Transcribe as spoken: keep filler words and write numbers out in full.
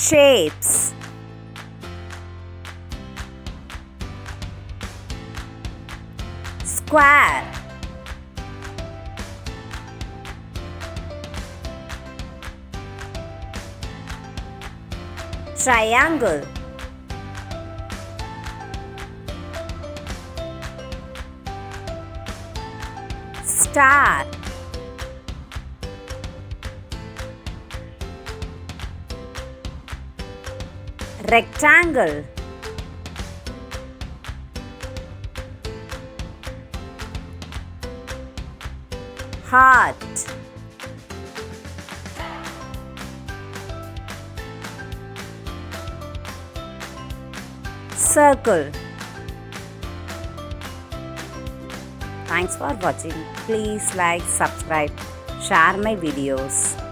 shapes. Square, triangle, star, rectangle, heart, circle. Thanks for watching. Please like, subscribe, share my videos.